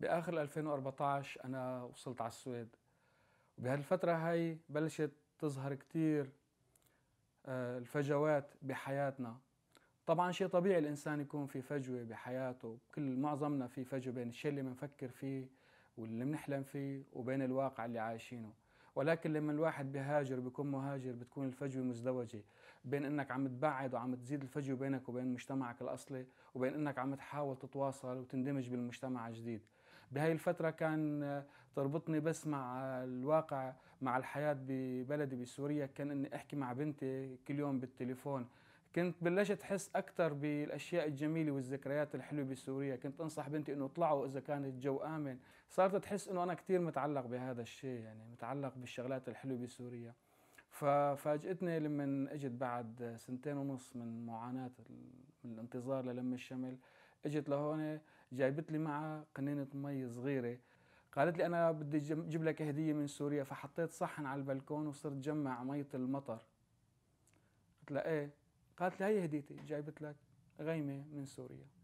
باخر 2014 انا وصلت على السويد، وبهالفتره هاي بلشت تظهر كتير الفجوات بحياتنا. طبعا شيء طبيعي الانسان يكون في فجوه بحياته، كل معظمنا في فجوه بين الشيء اللي بنفكر فيه واللي بنحلم فيه وبين الواقع اللي عايشينه. ولكن لما الواحد بيهاجر بيكون مهاجر، بتكون الفجوه مزدوجه بين انك عم تبعد وعم تزيد الفجوه بينك وبين مجتمعك الاصلي، وبين انك عم تحاول تتواصل وتندمج بالمجتمع الجديد. بهاي الفتره كان تربطني بس مع الواقع، مع الحياه ببلدي بسوريا، كان اني احكي مع بنتي كل يوم بالتليفون. كنت بلشت احس اكثر بالاشياء الجميله والذكريات الحلوه بسوريا، كنت انصح بنتي انه اطلعوا اذا كان الجو امن، صارت تحس انه انا كثير متعلق بهذا الشيء، يعني متعلق بالشغلات الحلوه بسوريا. ففاجئتني لما اجت بعد 2.5 سنين من معاناه من الانتظار للم الشمل، اجت لهون جايبت لي معها قنينه مي صغيره، قالت لي انا بدي اجيب لك هديه من سوريا، فحطيت صحن على البلكون وصرت جمع ميه المطر. قلت لها ايه؟ قالت لي هي هديتي، جايبت لك غيمه من سوريا.